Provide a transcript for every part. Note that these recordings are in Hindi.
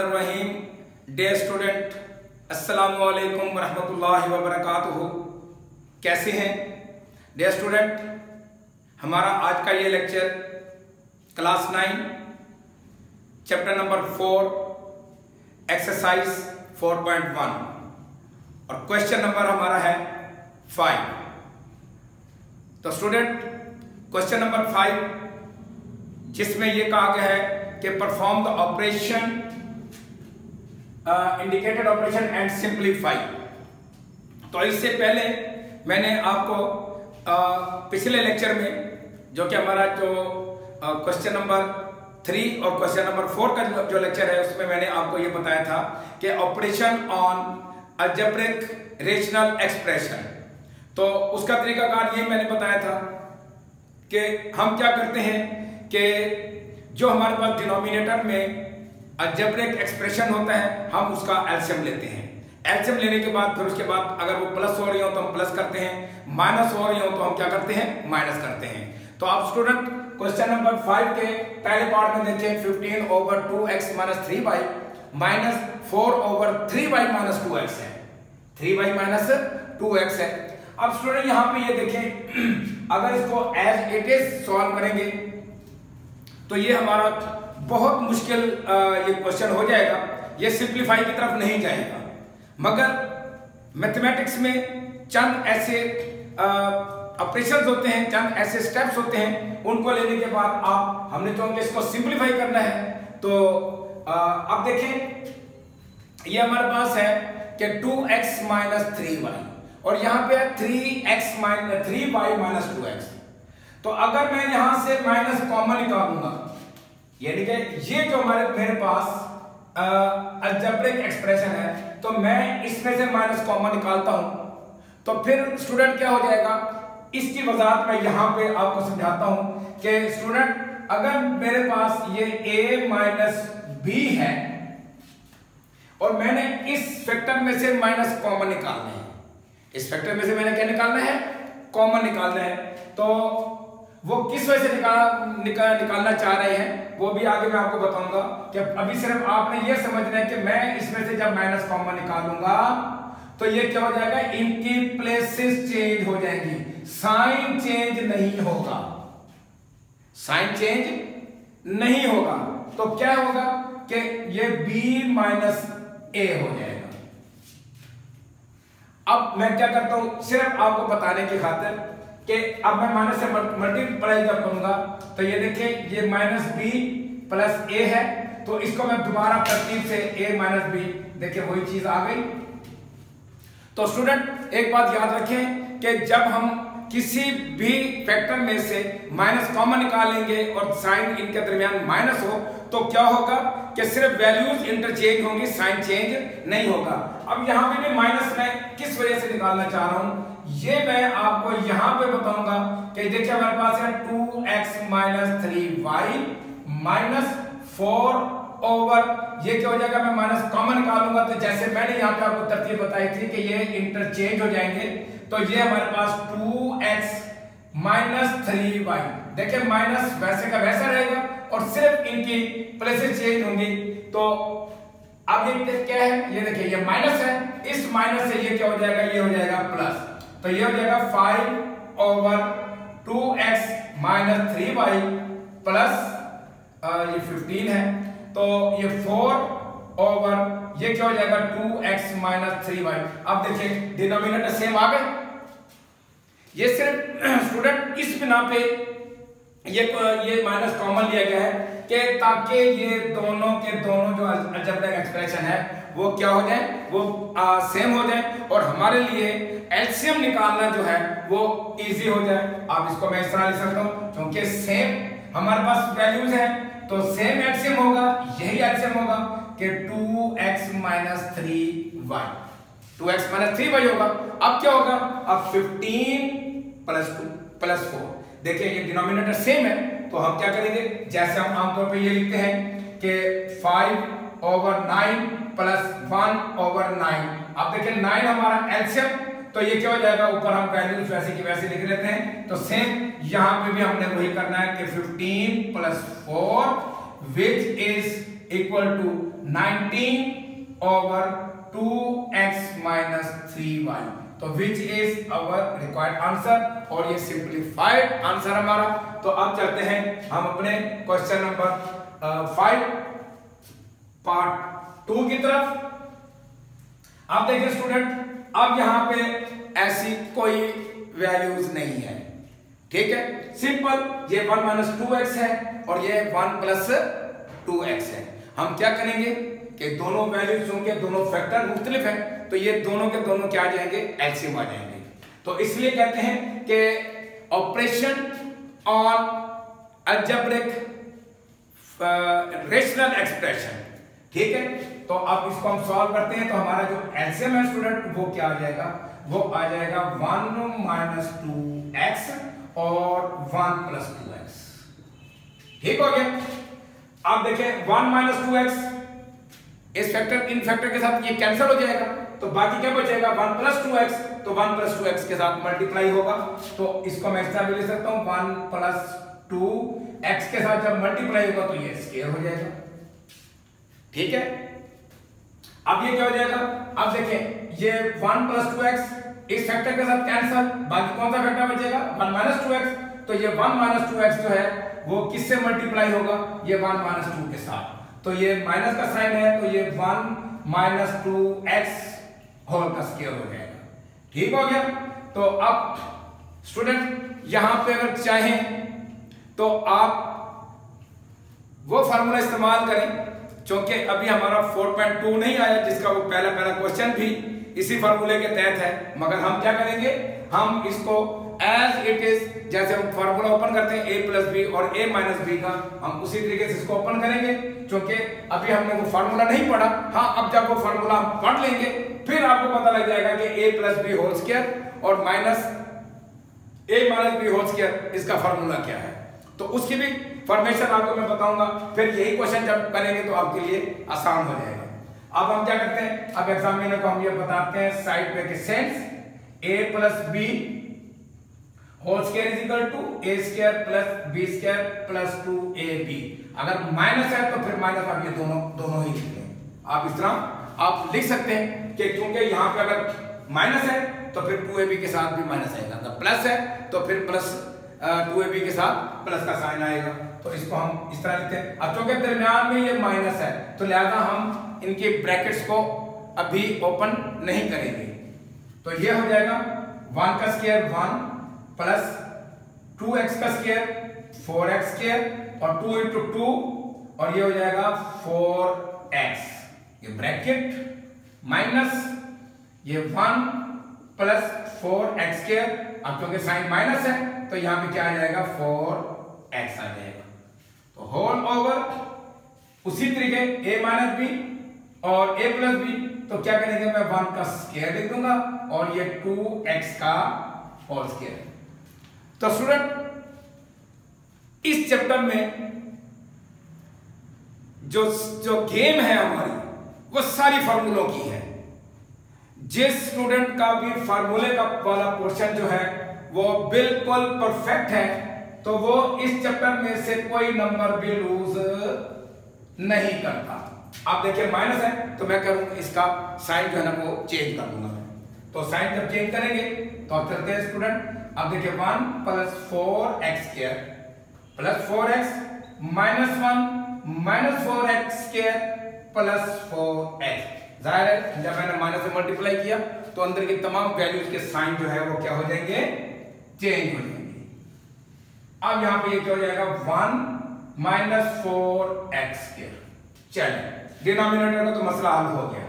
रहमान। डे स्टूडेंट, अस्सलाम वालेकुम रहमतुल्लाहि व बरकातहू। कैसे हैं डे स्टूडेंट? हमारा आज का ये lecture class 9 chapter number 4 exercise 4.1 और क्वेश्चन नंबर हमारा है 5। तो स्टूडेंट, क्वेश्चन नंबर 5 जिसमें यह कहा गया है कि perform the operation indicated operation and simplify. तो इससे पहले मैंने आपको पिछले लेक्चर में जो कि हमारा जो क्वेश्चन नंबर 3 और क्वेश्चन नंबर 4 का जो लेक्चर है उसमें मैंने आपको ये बताया था कि operation on algebraic rational expression. तो उसका तरीकाकार ये मैंने बताया था कि हम क्या करते हैं कि जो हमारे पास डिनोमिनेटर में अलजेब्रिक एक्सप्रेशन होता है हम उसका एलसीएम लेते हैं। एलसीएम लेने के बाद फिर उसके बाद अगर वो प्लस हो रही हो तो हम प्लस करते हैं, माइनस हो रही हो तो हम क्या करते हैं, माइनस करते हैं। तो आप स्टूडेंट क्वेश्चन नंबर 5 के पहले पार्ट में देखें 15/2x - 3y - 4/3y - 2x है, 3y - 2x है। अब स्टूडेंट यहां पे ये देखें, अगर इसको एज इट इज सॉल्व करेंगे तो ये हमारा बहुत मुश्किल ये क्वेश्चन हो जाएगा, ये सिंप्लीफाई की तरफ नहीं जाएगा। मगर मैथमेटिक्स में चंद ऐसे ऑपरेशंस होते हैं, चंद ऐसे स्टेप्स होते हैं, उनको लेने के बाद आप हमने तो इसको सिंप्लीफाई करना है। तो अब देखें ये हमारे पास है कि 2x - 3y और यहाँ पे 3y - 2x। तो अगर मैं यहां से माइनस कॉमन निकालूंगा यानी कि ये जो हमारे मेरे पास अलजेब्रिक एक्सप्रेशन है तो मैं इसमें से माइनस कॉमन निकालता हूं तो फिर स्टूडेंट क्या हो जाएगा, इसकी वजाहत मैं यहां पे आपको समझाता हूं कि स्टूडेंट अगर मेरे पास ये a - b है और मैंने इस फैक्टर में से माइनस कॉमन निकालना है, इस फैक्टर में से मैंने क्या निकालना है, कॉमन निकालना है। तो वो किस वजह से निकालना चाह रहे हैं वो भी आगे मैं आपको बताऊंगा कि अभी सिर्फ आपने ये समझना है कि मैं इसमें से जब माइनस कॉमन निकालूंगा तो ये क्या हो जाएगा, इनकी प्लेसेस चेंज हो जाएंगी, साइन चेंज नहीं होगा, साइन चेंज नहीं होगा। तो क्या होगा कि ये b - a हो जाएगा। अब मैं क्या करता हूं, सिर्फ आपको बताने की खातिर कि अब मैं माइनस से मल्टीप्लाई जब करूंगा तो ये देखिए ये -b + a है, तो इसको मैं दोबारा तरतीब से a - b, देखिए वही चीज आ गई। तो स्टूडेंट एक बात याद रखें कि जब हम किसी भी फैक्टर में से माइनस कॉमन निकालेंगे और साइन इनके दरमियान माइनस हो तो क्या होगा कि सिर्फ वैल्यूज इंटरचेंज होंगी, साइन चेंज नहीं होगा। अब यहां पे भी माइनस मैं किस वजह से निकालना चाह रहा हूं ये मैं आपको यहां पे बताऊंगा कि देखिए हमारे पास है 2x - 3y - 4 ये क्या हो जाएगा, मैं माइनस कॉमन निकालूंगा तो जैसे मैंने यहां पे आपको तरतीब बताई थी कि ये इंटरचेंज हो जाएंगे। तो ये हमारे पास 2x - 3y, देखिए माइनस वैसे का वैसा रहेगा और सिर्फ इनकी प्लेसेस चेंज होंगी। तो अब ये क्या है, ये देखिए ये माइनस है, इस माइनस से ये क्या हो जाएगा, ये हो जाएगा प्लस। तो ये हो जाएगा 5/2x - 3y प्लस ये 15 है, तो ये 4 ये क्या हो जाएगा 2x - 3y। अब देखिए डिनोमिनेटर सेम आ गए। ये सिर्फ स्टूडेंट इस बिना पे ये माइनस कॉमन लिया गया है कि ताकि ये दोनों के दोनों जो अलजेब्रिक एक्सप्रेशन है वो क्या हो जाए, वो सेम हो जाए और हमारे लिए एलसीएम निकालना जो है वो इजी हो जाए। आप इसको मैं इस तरह लिख सकता हूं क्योंकि सेम हमारे पास वैल्यूज हैं तो सेम एलसीएम होगा, यही एलसीएम होगा कि 2x - 3y होगा। अब क्या होगा, अब 15 + 2 + 4, देखिए ये डिनोमिनेटर सेम है तो हम क्या करेंगे, जैसे हम आमतौर पे ये लिखते हैं कि 5/9 + 1/9। अब देखिए 9 हमारा एलसीएम, तो ये क्या हो जाएगा, ऊपर हम वैल्यूज वैसे की वैसे लिख लेते हैं। तो सेम यहाँ पे भी हमने वही करना है कि 15 + 4 which is equal to 19 over 2x minus 3y. तो which is our required answer और ये सिंपलीफाइड आंसर हमारा। तो अब चलते हैं हम अपने क्वेश्चन नंबर 5 पार्ट 2 की तरफ। आप देखिए स्टूडेंट, अब यहां पे ऐसी कोई वैल्यूज नहीं है, ठीक है। सिंपल ये 1 माइनस 2x है और ये 1 प्लस 2x है। हम क्या करेंगे कि दोनों वैल्यूजों के दोनों फैक्टर मुख्तलिफ हैं, तो ये दोनों के दोनों क्या आ जाएंगे, एलसीएम आ जाएंगे। तो इसलिए कहते हैं कि operation on algebraic rational expression, ठीक है। तो अब इसको हम सॉल्व करते हैं, तो हमारा जो एलसीएम है स्टूडेंट वो क्या आ जाएगा, वो आ जाएगा 1 माइनस 2x और 1 प्लस 2x, ठीक हो गया। आप देखें 1 माइनस 2x इस फैक्टर इन फैक्टर के साथ ये कैंसिल हो जाएगा, तो बाकी क्या बचेगा 1 प्लस 2x, तो 1 प्लस 2x के साथ मल्टीप्लाई होगा। तो इसको मैं इस तरह भी ले सकता हूं, 1 प्लस 2x के साथ जब मल्टीप्लाई होगा तो ये स्क्वायर हो जाएगा, ठीक है। अब ये क्या हो जाएगा, अब देखें ये 1 प्लस 2x इस फैक्टर के साथ कैंसिल, बाकी कौन सा फैक्टर बचेगा 1 माइनस 2x। तो ये 1 माइनस 2x जो है वो किससे मल्टीप्लाई होगा, ये 1 माइनस 2 के साथ, तो ये माइनस का साइन है, तो ये 1 माइनस 2x होल का स्क्वायर हो जाएगा, ठीक हो गया। तो अब स्टूडेंट यहां पे अगर चाहें तो आप वो फार्मूला इस्तेमाल करें, क्योंकि अभी हमारा 4.2 नहीं आया जिसका वो पहला क्वेश्चन भी इसी फार्मूले के तहत है, मगर हम क्या करेंगे, हम इसको एज इट इज जैसे हम फार्मूला ओपन करते हैं a प्लस बी और a माइनस बी का, हम उसी तरीके से इसको ओपन करेंगे, क्योंकि अभी हमने वो फार्मूला नहीं पढ़ा। हाँ, अब जब वो फार्मूला हम पढ़ लेंगे फिर आपको पता लग जाएगा कि a plus B whole square और minus a minus B whole square इसका फार्मूला क्या है, तो उसकी भी फॉर्मेशन आपको मैं बताऊंगा। फिर यही क्वेश्चन जब करेंगे तो आपके लिए आसान हो जाएगा। अब हम क्या करते हैं, अब एग्जामिनर को हम ये बताते हैं साइड में कि since a plus B whole square is equal to a square plus b square plus 2ab। अगर माइनस है तो फिर माइनस, आप ये दोनों ही लिखेंगे। आप इस तरह आप लिख सकते हैं कि क्योंकि यहाँ पे अगर माइनस है तो फिर 2ab के साथ भी माइनस आएगा, अगर प्लस है तो फिर प्लस 2ab के साथ प्लस का साइन आएगा। तो इसको हम इस तरह लिखते हैं। अब चूंकि दरम्यान में ये माइनस है तो लिहाजा हम इनके ब्रैकेट्स को अभी ओपन नहीं करेंगे, तो ये हो जाएगा 1 का स्क्वायर 1 प्लस 2x का स्क्वायर 4x स्क्वायर और 2 इंटू 2 और ये हो जाएगा 4x, ये ब्रैकेट माइनस ये 1 प्लस 4x स्क्वायर। अब क्योंकि साइन माइनस है तो यहां पे क्या आ जाएगा 4x आ जाएगा। तो होल ओवर उसी तरीके a माइनस b और a प्लस b, तो क्या करेंगे मैं 1 का स्क्वायर लिख दूंगा और ये 2x का होल स्क्वायर। तो स्टूडेंट इस चैप्टर में जो गेम है हमारी वो सारी फार्मूलों की है। जिस स्टूडेंट का भी फार्मूले का वाला पोर्शन जो है वो बिल्कुल परफेक्ट है तो वो इस चैप्टर में से कोई नंबर भी लूज नहीं करता। आप देखिए माइनस है तो मैं करूंगा इसका साइन जो है ना वो चेंज कर दूंगा, तो साइन जब चेंज करेंगे तो आप चलते हैं स्टूडेंट। अब देखिए 1 plus 4x square plus 4x minus 1 minus 4x square plus 4x। जाहिर है जब मैंने माइनस से मल्टीप्लाई किया तो अंदर की तमाम वैल्यूज के साइन जो है वो क्या हो जाएंगे, चेंज हो जाएंगे। अब यहां पे ये क्या हो जाएगा 1 माइनस 4x स्क्वायर। चलिए डिनोमिनेटर का तो मसला हल हो गया।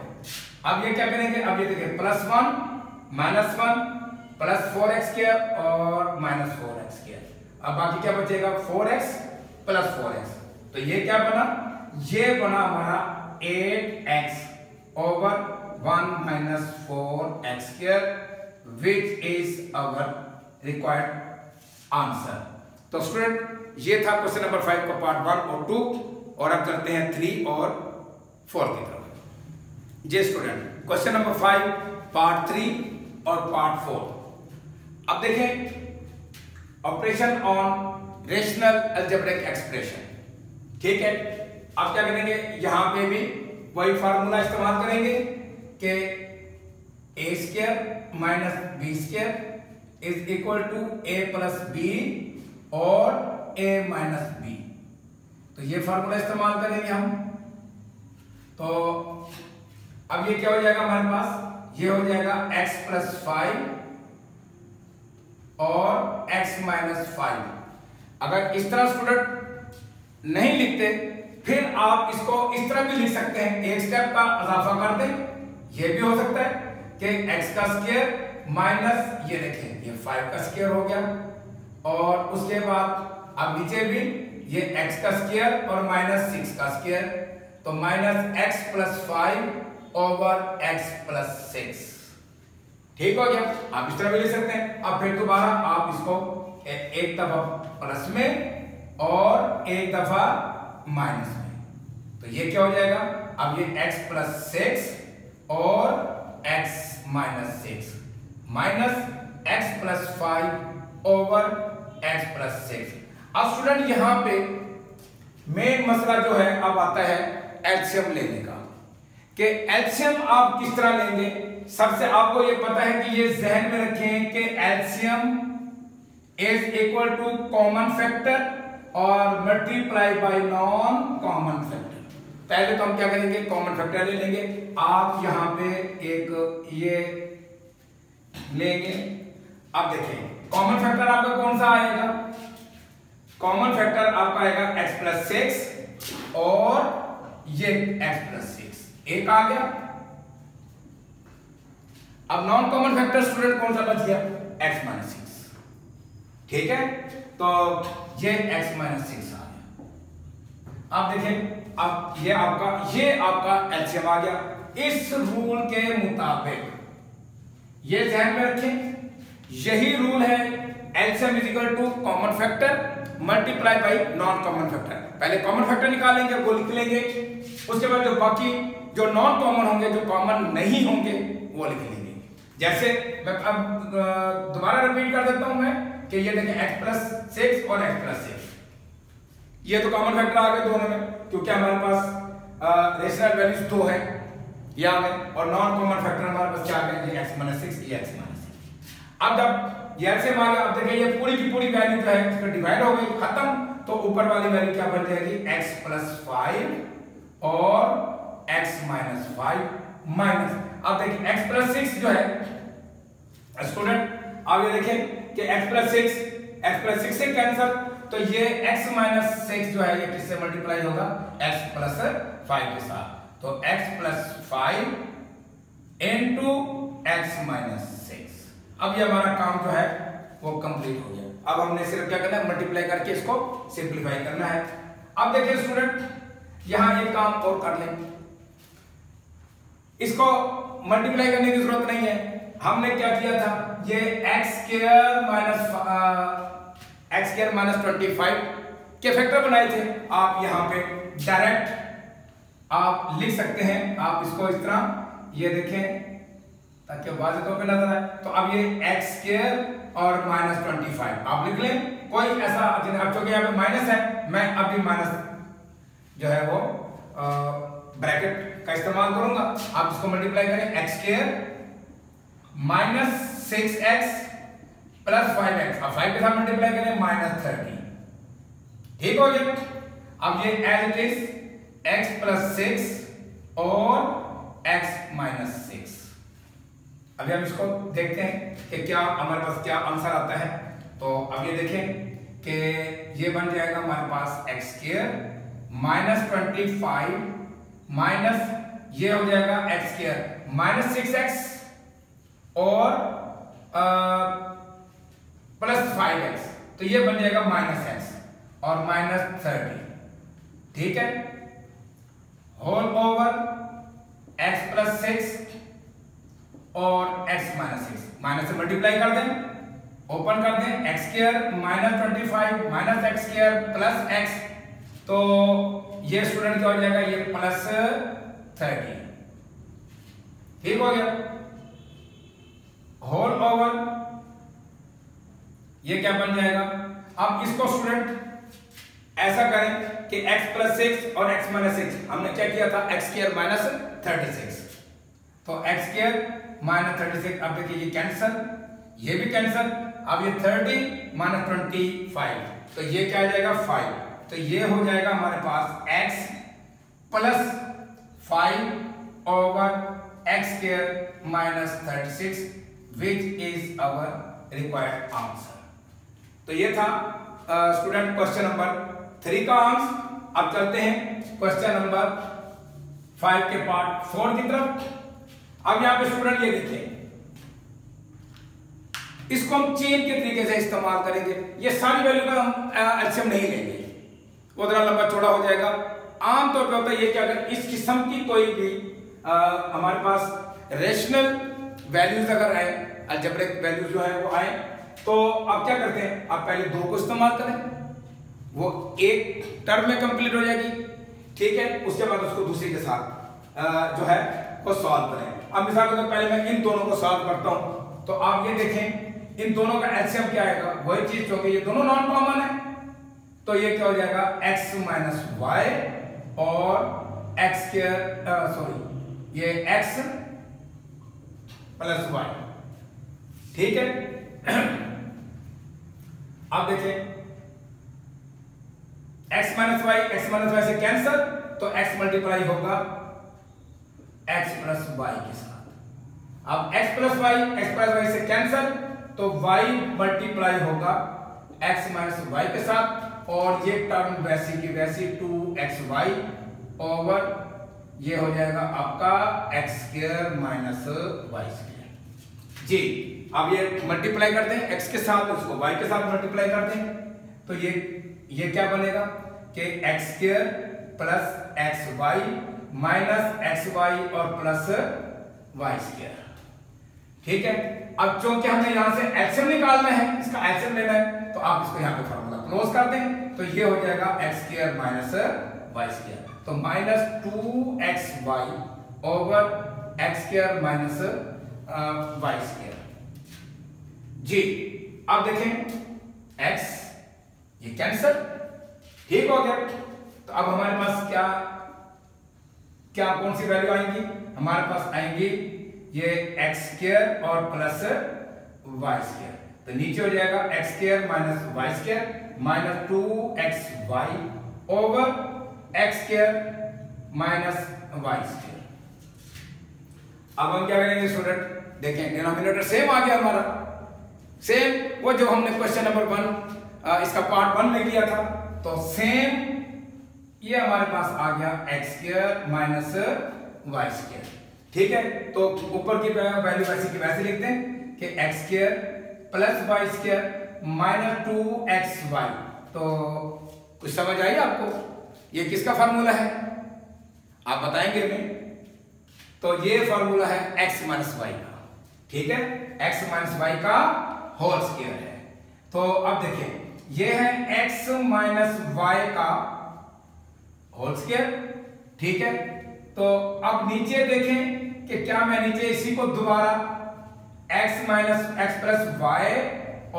अब ये क्या करेंगे, अब ये देखिए plus 1 minus 1 plus 4x square और माइनस 4x स्क्वायर। अब बाकी क्या बचेगा 4x प्लस 4x, तो ये क्या बना, ये बना हमारा 8x over 1 minus 4x square which is our required answer. तो स्टूडेंट ये था क्वेश्चन नंबर 5 का पार्ट 1 और 2 और अब करते हैं 3 और 4 की तरफ। जी स्टूडेंट क्वेश्चन नंबर 5 पार्ट 3 और पार्ट 4। अब देखें operation on rational algebraic expression, ठीक है। आप क्या करेंगे, यहां पे भी वही फार्मूला इस्तेमाल करेंगे कि A square minus B square is equal to A plus B और ए माइनस बी। तो ये फार्मूला इस्तेमाल करेंगे हम। तो अब ये क्या हो जाएगा हमारे पास, ये हो जाएगा x प्लस 5 और x माइनस 5। अगर इस तरह स्टूडेंट नहीं लिखते फिर आप इसको इस तरह भी लिख सकते हैं, एक स्टेप का इजाफा कर दें। ये भी हो सकता है कि x का स्क्वायर माइनस ये लिखें, ये 5 का स्क्वायर हो गया और उसके बाद अब नीचे भी ये x का स्क्वायर और माइनस 6 का स्क्वायर, तो minus x plus 5 over x plus 6। ठीक हो गया, आप इस तरह भी ले सकते हैं। अब फिर दोबारा आप इसको एक दफा प्लस में और एक दफा माइनस में, तो ये क्या हो जाएगा, अब ये x प्लस 6 और x minus 6 minus x plus 5 over x plus 6। अब स्टूडेंट यहां पे मेन मसला जो है अब आता है एलसीएम लेने का, कि एलसीएम आप किस तरह लेंगे। सबसे आपको ये पता है कि ये जहन में रखें कि LCM is equal to common factor और multiply by non common factor. पहले तो हम क्या करेंगे, कॉमन फैक्टर ले लेंगे। आप यहां पे एक ये लेंगे। अब देखिए कॉमन फैक्टर आपका कौन सा आएगा, कॉमन फैक्टर आपका आएगा x प्लस 6 और ये x प्लस 6 एक आ गया। अब नॉन कॉमन फैक्टर स्टूडेंट कौन सा बच गया, x माइनस 6। ठीक है, तो ये x माइनस 6 आ गया। आप देखें अब ये आपका एलसीएम आ गया। इस रूल के मुताबिक ये ध्यान में रखें, यही रूल है LCM is equal to common factor multiply by non common factor. पहले कॉमन फैक्टर निकालेंगे, वो लिख लेंगे, उसके बाद जो बाकी जो नॉन कॉमन होंगे, जो कॉमन नहीं होंगे, वो लिख लेंगे। जैसे मैं अब दोबारा रिपीट कर देता हूं मैं कि ये देखें x प्लस 6 और x प्लस 6, ये तो कॉमन फैक्टर आ गए दोनों में, क्योंकि हमारे पास रेशनल वैल्यूज 2 है ये आ गए, और नॉन कॉमन फैक्टर हमारे पास क्या आ गए, x माइनस 6 ये x माइनस 6। अब जब अब देखिए ये पूरी की पूरी वैल्यू जो है इसका डिवाइड हो गई, खत्म, तो ऊपर वाली वैल्यू क्या बन जाएगी, x प्लस 5 और x माइनस 5 माइनस। अब देखिए x प्लस 6 जो है स्टूडेंट, अब ये देखें कि x प्लस 6 से कैंसिल, तो ये x माइनस 6 जो है ये किससे मल्टीप्लाई होगा, x प्लस 5 के साथ। तो x plus 5 into x minus 6। अब ये हमारा काम जो है वो कंप्लीट हो गया। अब हमने सिर्फ क्या करना है, मल्टीप्लाई करके इसको सिंपलीफाई करना है। अब देखिए स्टूडेंट यहां एक काम और कर लें, इसको मल्टीप्लाई करने की जरूरत नहीं है। हमने क्या किया था, ये x स्क्वायर माइनस 25 के फैक्टर बनाए थे। आप यहां पे डायरेक्ट आप लिख सकते हैं, आप इसको इस तरह ये देखें ताकि वाज़ेह तौर पे नजर आए। तो अब ये x स्क्वायर और माइनस 25 आप लिख लें, कोई ऐसा क्योंकि यहाँ पे माइनस है, मैं अभी माइनस जो है वो ब्रैकेट का इस्तेमाल करूंगा। आप इसको मल्टीप्लाई करें, x square minus 6x plus 5x, अब 5 के साथ मल्टीप्लाई करें माइनस 30। ठीक हो गया। अब ये as it is x plus 6 और x माइनस 6। अभी हम इसको देखते हैं कि क्या हमारे पास क्या आंसर आता है। तो अब ये देखें कि ये बन जाएगा हमारे पास x स्क्वायर माइनस 25 माइनस ये हो जाएगा x स्क्वायर माइनस 6x और प्लस 5x, तो ये बन जाएगा माइनस x और माइनस 30। ठीक है, होल ओवर x प्लस 6 और x माइनस 6, माइनस से मल्टीप्लाई कर दें, ओपन कर दें, x square minus 25 minus x square plus x, तो ये स्टूडेंट क्या हो जाएगा, ये प्लस 30। ठीक हो गया, होल ओवर ये क्या बन जाएगा। अब इसको स्टूडेंट ऐसा करें कि x प्लस सिक्स और x माइनस सिक्स, हमने क्या किया था x स्क्वायर माइनस 36, तो x स्क्वायर माइनस 36, अब देखिए ये कैंसिल, ये भी कैंसिल, अब ये 30 माइनस 25, तो ये क्या आ जाएगा 5, तो ये हो जाएगा हमारे पास x plus 5 over x square minus 36 which is our required answer. तो ये था स्टूडेंट क्वेश्चन नंबर 3 का आंसर। अब चलते हैं क्वेश्चन नंबर 5 के पार्ट 4 की तरफ। अब यहां पे स्टूडेंट ये देखें, इसको हम चेन के तरीके से इस्तेमाल करेंगे, ये सारी वैल्यू का हम एचएम नहीं लेंगे, वो थोड़ा लंबा चौड़ा हो जाएगा। आमतौर पर होता है ये कि अगर इस किस्म की कोई भी हमारे पास रेशनल वैल्यूज अगर आए, अलजेब्रिक वैल्यूज जो है वो आए, तो आप क्या करते हैं, आप पहले 2 को इस्तेमाल करें, वो एक टर्म में कंप्लीट हो जाएगी, ठीक है, उसके बाद उसको दूसरे के साथ जो है वो सॉल्व करें। अब मिसाल के तौर पर पहले मैं इन दोनों को सॉल्व करता हूं, तो आप ये देखें इन दोनों का एचसीएम क्या आएगा, वही चीज जो कि ये दोनों नॉन कॉमन है, तो ये क्या हो जाएगा एक्स माइनस वाई और एक्स के सॉरी ये एक्स प्लस वाई, ठीक है। आप देखें x माइनस वाई से कैंसिल, तो x मल्टीप्लाई होगा x प्लस वाई के साथ। अब x प्लस वाई से कैंसिल, तो y मल्टीप्लाई होगा x माइनस वाई के साथ, और ये टर्म वैसी की वैसी 2xy ओवर ये हो जाएगा आपका x square minus Y square जी। अब ये मल्टीप्लाई करते हैं x के साथ, उसको y के साथ मल्टीप्लाई करते हैं, तो ये क्या बनेगा कि x square plus x Y minus x Y और प्लस वाई स्क्वायर, ठीक है। अब चूंकि हमें यहां से एचएम निकालना है, इसका एचएम लेना है, तो आप इसको यहां पे फॉर्मूला क्लोज कर दें, तो ये हो जाएगा x square minus Y square, तो minus 2xy over x square minus Y square जी। अब देखें एक्स ये कैंसिल, ठीक हो गया, तो अब हमारे पास क्या क्या कौन सी वैल्यू आएंगी, हमारे पास आएंगी ये एक्स स्क्वायर और प्लस वाई स्क्वायर, तो नीचे हो जाएगा x square minus Y square minus 2xy over x square minus Y square. अब हम क्या करेंगे स्टूडेंट, देखें डिनोमिनेटर सेम आ गया हमारा, सेम वो जो हमने क्वेश्चन नंबर 1 इसका पार्ट 1 में किया था, तो सेम ये हमारे पास आ गया x square minus Y square, ठीक है। तो ऊपर की वैल्यू वैसे की वैसे लिखते हैं कि x square plus Y square minus 2xy, तो कुछ समझ आई आपको ये किसका फार्मूला है, आप बताएंगे हमें, तो ये फार्मूला है एक्स माइनस वाई का, ठीक है, एक्स माइनस वाई का होल स्क्वायर है। तो अब देखिए ये है x माइनस वाई का होल स्क्वायर, ठीक है। तो अब नीचे देखें कि क्या मैं नीचे इसी को दोबारा x minus x plus Y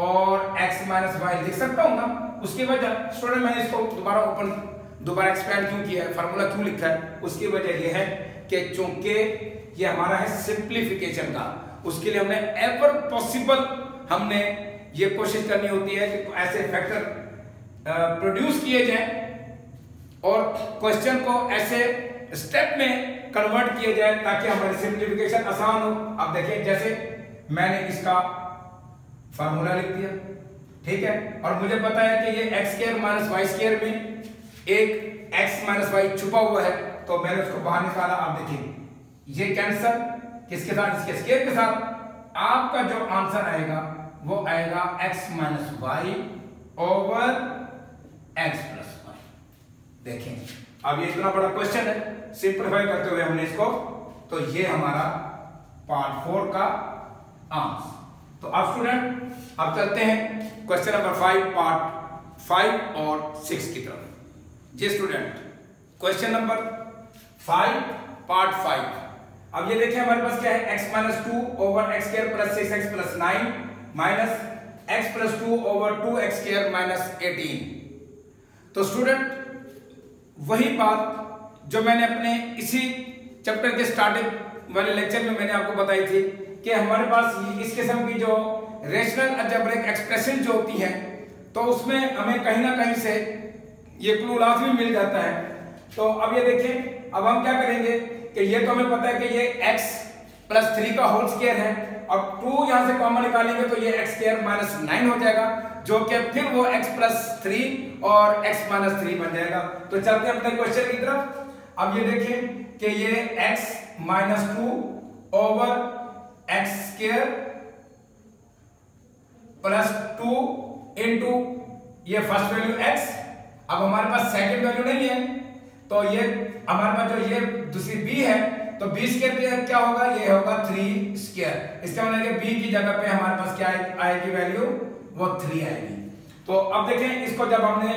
और x माइनस वाई लिख सकता हूँ ना, उसकी वजह स्टूडेंट मैंने इसको दोबारा एक्सपेंड क्यों किया है, फार्मूला क्यों लिखा है, उसकी वजह यह है कि चूंकि ये हमारा है सिंप्लीफिकेशन का, उसके लिए हमने एवर पॉसिबल हमने ये कोशिश करनी होती है कि ऐसे फैक्टर प्रोड्यूस किए जाएं और क्वेश्चन को ऐसे स्टेप में कन्वर्ट किए जाएं ताकि हमारी सिंप्लीफिकेशन आसान हो। अब देखिए जैसे मैंने इसका फार्मूला लिख दिया, ठीक है, और मुझे पता है कि ये x square minus Y square में एक एक्स माइनस वाई छुपा हुआ है, तो मैंने उसको बाहर निकाला। आप देखिए ये कैंसर किसके साथ, इसके स्क्वायर के साथ, आपका जो आंसर आएगा वो आएगा x minus Y over x plus Y. देखें अब ये इतना बड़ा क्वेश्चन है, सिंप्लीफाई करते हुए हमने इसको, तो ये हमारा पार्ट 4 का आंसर। तो अब स्टूडेंट अब चलते हैं क्वेश्चन नंबर 5 पार्ट 5 और 6 की तरफ। जी स्टूडेंट क्वेश्चन नंबर 5 पार्ट 5, अब ये देखिए हमारे पास क्या है, x minus 2 over x square plus 6x plus 9 minus x plus 2 over 2x square minus 18। तो स्टूडेंट वही बात जो मैंने अपने इसी चैप्टर के स्टार्टिंग वाले लेक्चर में मैंने आपको बताई थी कि हमारे पास इस किस्म की जो रेशनल अलजेब्रिक एक्सप्रेशन जो होती है तो उसमें हमें कहीं ना कहीं से ये क्लू लाजमी मिल जाता है। तो अब ये देखें, अब हम क्या करेंगे कि ये तो हमें पता है कि ये x प्लस 3 का होल स्क्वायर है और 2 यहाँ से कॉमन निकालेंगे तो ये x स्क्वायर माइनस 9 हो जाएगा जो कि फिर वो x प्लस 3 और x माइनस 3 बन जाएगा। तो चलते हैं अपने क्वेश्चन की तरफ। अब ये देखें कि ये x minus 2 over x square plus 2 into ये फर्स्ट वैल्यू x। अब हमारे पास सेकंड वैल्यू नहीं है तो ये हमारे पास जो ये दूसरी b है तो b स्क्वायर क्या होगा, ये होगा 3 स्क्वायर। इसका मतलब कि b की जगह पे हमारे पास क्या आएगी वैल्यू, वो 3 आएगी। तो अब देखें इसको जब हमने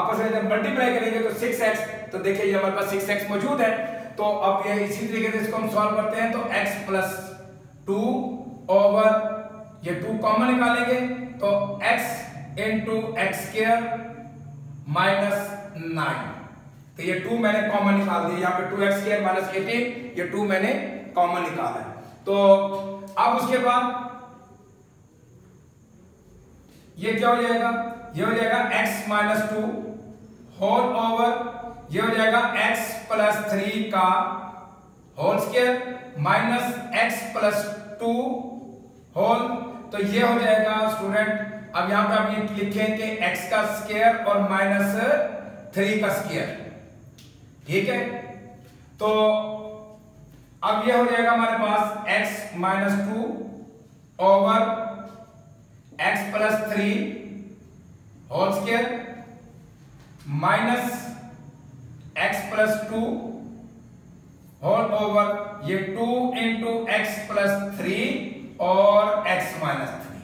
आपस में जब मल्टीप्लाई करेंगे तो 6x, तो देखिए ये हमारे पास 6x मौजूद है। तो अब ये इसी तरीके से इसको हम सॉल्व करते हैं तो x प्लस 2 ओवर ये 2 कॉमन निकालेंगे तो x into x square minus 9। तो ये 2 मैंने कॉमन निकाल दिया, यहाँ पे 2x स्क्वायर माइनस 18 ये 2 मैंने कॉमन निकाला है। तो अब उसके बाद ये क्या हो जाएगा, ये हो जाएगा x माइनस 2 होल ओवर ये हो जाएगा x प्लस 3 का whole square minus x plus 2 whole. तो ये हो जाएगा स्टूडेंट, अब यहां पे आप ये लिखें कि x का स्क्वायर और माइनस 3 का स्क्वायर, ठीक है। तो अब ये हो जाएगा हमारे पास x minus 2 over x plus 3 whole square minus x plus 2 whole over ये 2 इंटू एक्स प्लस 3 और x माइनस 3,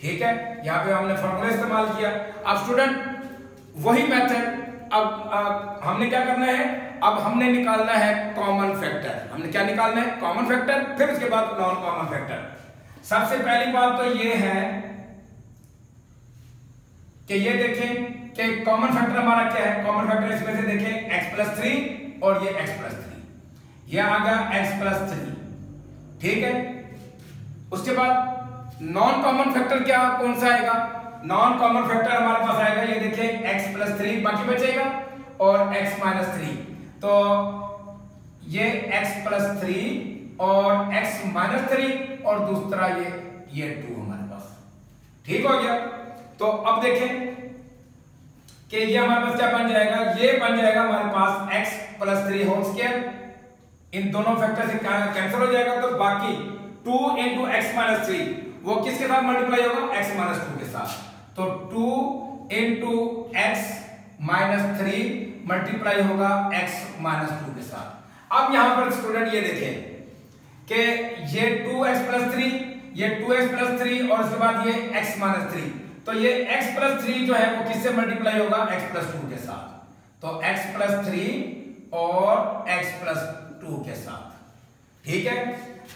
ठीक है। यहाँ पे हमने फॉर्मूला इस्तेमाल किया। अब स्टूडेंट वही मेथड अब हमने क्या करना है, अब हमने निकालना है कॉमन फैक्टर। हमने क्या निकालना है, कॉमन फैक्टर, फिर उसके बाद नॉन कॉमन फैक्टर। सबसे पहली बात तो ये है कि ये देखें कि कॉमन फैक्टर हमारा क्या है। कॉमन फैक्टर इसमें से देखें एक्स प्लस 3 और ये एक्स प्लस 3, यह आ गया एक्स प्लस 3, ठीक है। उसके बाद नॉन कॉमन फैक्टर क्या कौन सा आएगा, नॉन कॉमन फैक्टर हमारे पास आएगा ये देखिए x प्लस 3 बाकी बचेगा और x माइनस 3। तो ये x प्लस 3 और x माइनस 3 और दूसरा ये 2 हमारे पास, ठीक हो गया। तो अब देखें कि ये हमारे पास क्या बन जाएगा, ये बन जाएगा हमारे पास x प्लस 3 होल स्क्वायर। इन दोनों फैक्टर से कैंसिल हो जाएगा तो बाकी 2 इंटू एक्स माइनस 3 वो किसके साथ मल्टीप्लाई होगा, x माइनस 2 के साथ। तो 2 इंटू एक्स माइनस 3 मल्टीप्लाई होगा x माइनस 2 के साथ। अब यहां पर स्टूडेंट ये देखें कि ये 2x प्लस 3, ये 2x प्लस 3 और उसके बाद ये x माइनस 3। तो ये x प्लस 3 जो है वो किससे मल्टीप्लाई होगा, x प्लस 2 के साथ। तो x प्लस 3 और x प्लस 2 के साथ, ठीक है।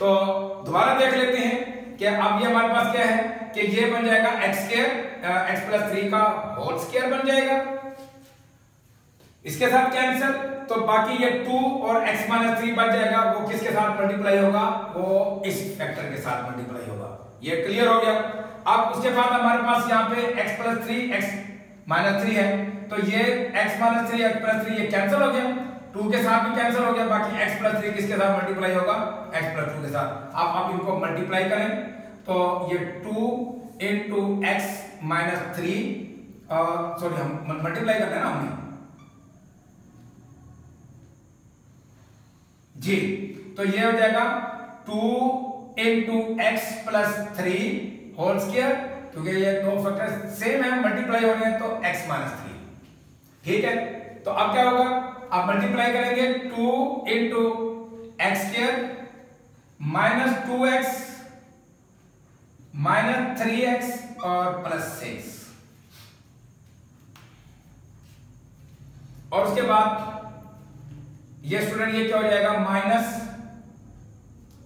तो दोबारा देख लेते हैं कि अब ये हमारे पास क्या है कि ये बन जाएगा x स्क्वायर x प्लस 3 का होल स्क्वायर बन जाएगा, इसके साथ कैंसिल। तो बाकी ये 2 और x माइनस 3 बच जाएगा, वो किसके साथ मल्टीप्लाई होगा, वो इस फैक्टर के साथ मल्टीप्लाई होगा। ये क्लियर हो गया। अब उसके बाद हमारे पास यहाँ पे x प्लस 3 x माइनस 3 है तो ये x माइनस 3 x प्लस 3 ये कैंसिल हो गया, 2 के साथ भी कैंसिल हो गया, बाकी x प्लस 3 किसके साथ मल्टीप्लाई होगा, x प्लस 2 के साथ। आप इनको मल्टीप्लाई करें तो ये 2 इंटू एक्स माइनस 3, सॉरी हम मल्टीप्लाई करते हैं ना हमने जी, तो ये हो जाएगा 2 into x plus 3 whole square, क्योंकि ये दो फैक्टर सेम है मल्टीप्लाई हो रहे हैं तो x माइनस 3, ठीक है। तो अब क्या होगा, आप मल्टीप्लाई करेंगे 2 into x square minus 2x minus 3x और प्लस 6। और उसके बाद ये स्टूडेंट ये क्या हो जाएगा, माइनस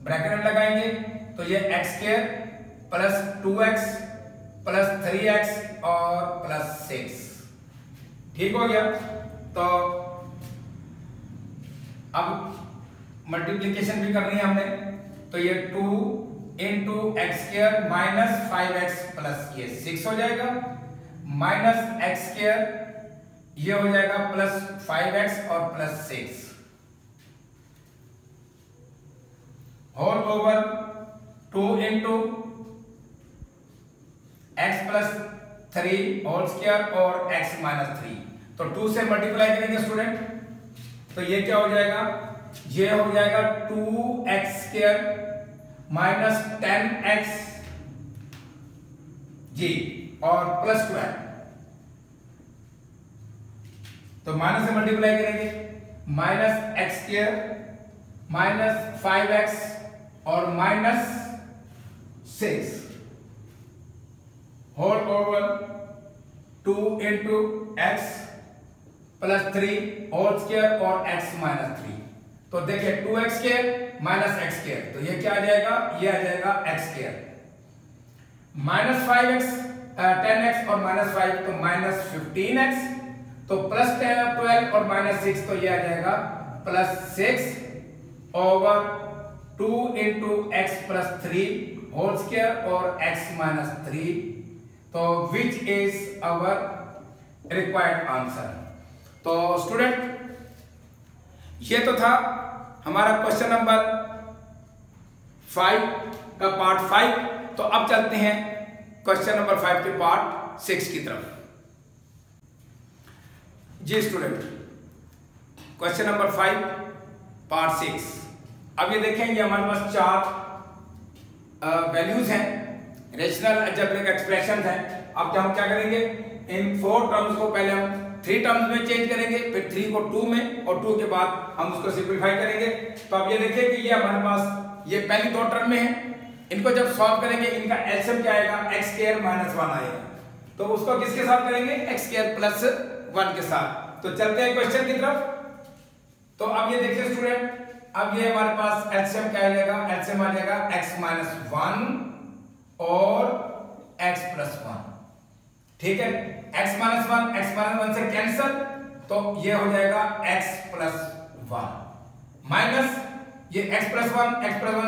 ब्रैकेट लगाएंगे तो ये x square plus 2x plus 3x और प्लस 6, ठीक हो गया। तो अब मल्टीप्लीकेशन भी करनी है हमने, तो ये 2 × x² माइनस 5x प्लस ये 6 हो जाएगा, माइनस x² ये हो जाएगा प्लस 5x और plus 6 whole over 2 × x + 3 whole square और x माइनस 3। तो 2 से मल्टीप्लाई करेंगे स्टूडेंट, तो ये क्या हो जाएगा, ये हो जाएगा 2x² माइनस 10x जी और प्लस 12। तो माइनस से मल्टीप्लाई करेंगे, माइनस x² माइनस 5x और minus 6 whole over 2 × x + 3 whole square और x माइनस 3। तो देखिए 2x² माइनस x², तो ये क्या आ जाएगा, ये आ जाएगा x² माइनस 10x और माइनस 5 तो माइनस 15x, तो प्लस 12 और माइनस 6 तो ये आ जाएगा plus 6 over 2 × x + 3 whole square और x माइनस 3। तो which is our required answer. तो स्टूडेंट ये तो था हमारा क्वेश्चन नंबर 5 का पार्ट 5। तो अब चलते हैं क्वेश्चन नंबर 5 के पार्ट 6 की तरफ। जी स्टूडेंट, क्वेश्चन नंबर 5 पार्ट 6। अब ये देखेंगे हमारे पास 4 वैल्यूज हैं, रेशनल अलजेब्रिक एक्सप्रेशन हैं। अब हम क्या करेंगे, इन 4 टर्म्स को पहले हम 3 टर्म्स में चेंज करेंगे, फिर 3 को 2 में और 2 के बाद हम उसको सिंपलीफाई करेंगे। तो अब ये देखिए कि ये हमारे पास ये पहली 2 टर्म में है, इनको जब सॉल्व करेंगे इनका एलसीएम क्या आएगा, x² - 1 आएगा। तो उसको किसके साथ करेंगे, x² + 1 के साथ। तो चलते हैं क्वेश्चन की तरफ। तो अब ये देखिए स्टूडेंट, अब ये हमारे पास एलसीएम क्या आएगा, एलसीएम आ जाएगा x - 1 और x + 1। ठीक है, x - 1 से कैंसिल, तो ये हो जाएगा x + 1 माइनस ये x + 1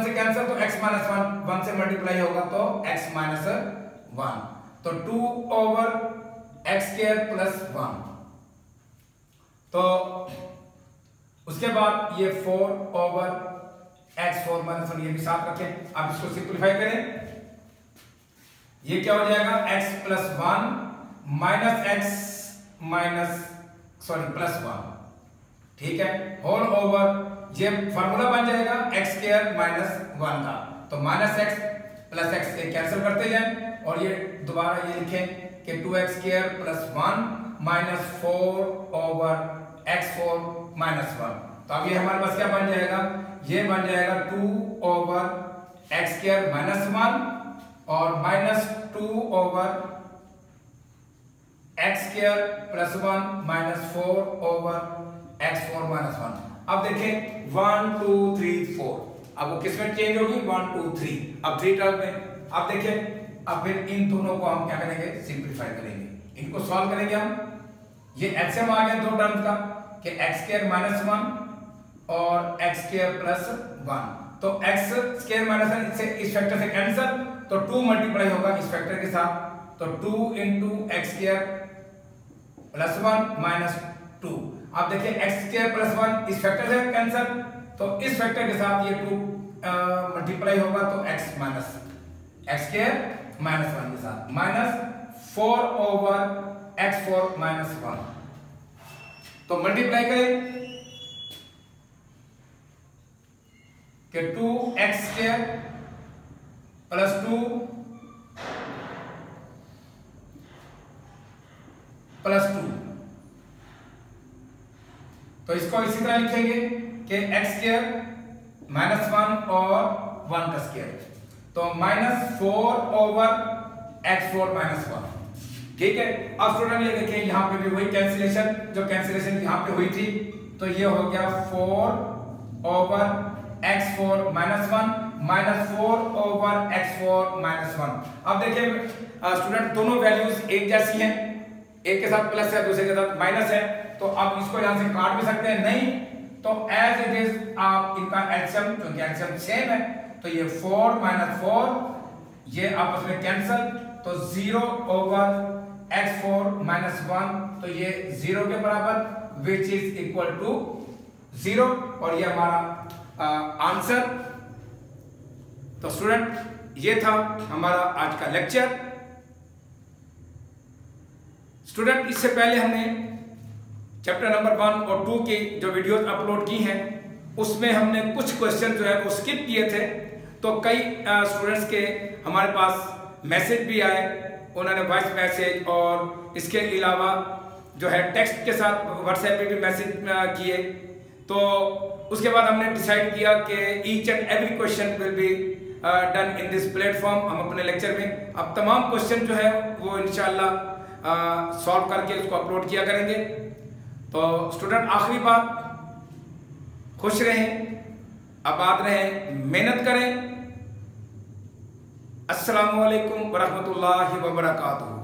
से कैंसिल, तो x - 1 से मल्टीप्लाई होगा तो x - 1। तो 2 × x² + 1, तो उसके बाद ये 4 × x4 - 1 ये भी साथ रखें। आप इसको सिंपलीफाई करें, ये क्या हो जाएगा, x + 1 माइनस प्लस 1। ठीक है, होल ओवर ये फॉर्मूला बन जाएगा x² - 1 का। तो -x + x से कैंसिल करते जाए और ये दोबारा ये लिखें कि 2x² + 1 माइनस 4 × x4 - 1। तो अब ये हमारे पास क्या बन जाएगा, ये बन जाएगा 2 × x² - 1 और माइनस 2 × x² + 1 माइनस 4 × x4 - 1। अब देखें 1 2 3 4, अब वो किसमें चेंज होगी, 1 2 3, अब 3 टर्म में। अब देखें, अब फिर इन दोनों को हम क्या करेंगे, सिंपलीफाई करेंगे, इनको सॉल्व करेंगे हम। ये एचएम आ गया 2 टर्म का कि x² - 1 और x² + 1। तो x² - 1 से इस फैक्टर से कैंसिल, तो 2 मल्टीप्लाई होगा इस फैक्टर के साथ, तो 2 × x² + 1 माइनस 2। आप देखिए x² + 1 इस फैक्टर से कैंसिल, तो इस फैक्टर के साथ ये 2 मल्टीप्लाई होगा तो x² - 1 के साथ माइनस 4 × x4 - 1। तो मल्टीप्लाई करें कि 2x² + 2 तो इसको इसी तरह लिखेंगे कि x² - 1 और 1 का स्क्वायर, तो माइनस 4 × x4 - 1। ठीक है, अब स्टूडेंट ये देखें यहाँ पे भी वही कैंसिलेशन, जो कैंसिलेशन यहाँ पे हुई थी, तो ये हो गया 4 × x4 - 1 माइनस 4 × x4 - 1। अब देखिए स्टूडेंट दोनों वैल्यूज एक जैसी हैं, एक के साथ प्लस है, दूसरे के साथ माइनस है, तो आप इसको यहां से काट भी सकते हैं, नहीं तो एज इट इज आप इनका एलसीएम, क्योंकि एलसीएम सेम है, तो ये 4 - 4 ये आपस में कैंसिल, तो 0/(x4 - 1) तो ये 0 के बराबर विच इज इक्वल टू 0 और ये हमारा आंसर। तो स्टूडेंट ये था हमारा आज का लेक्चर। स्टूडेंट इससे पहले हमने चैप्टर नंबर 1 और 2 की जो वीडियोस अपलोड की हैं उसमें हमने कुछ क्वेश्चन जो है वो स्किप किए थे, तो कई स्टूडेंट्स के हमारे पास मैसेज भी आए, उन्होंने वॉइस मैसेज और इसके अलावा जो है टेक्स्ट के साथ व्हाट्सएप पे भी मैसेज किए, तो उसके बाद हमने डिसाइड किया कि each and every question will be done in this platform. हम अपने लेक्चर में अब तमाम क्वेश्चन जो है वो इंशाल्लाह सॉल्व करके उसको अपलोड किया करेंगे। तो स्टूडेंट आखिरी बात, खुश रहें, आबाद रहें, मेहनत करें। अस्सलामु अलैकुम वरहमतुल्लाहि वबरकातुहू।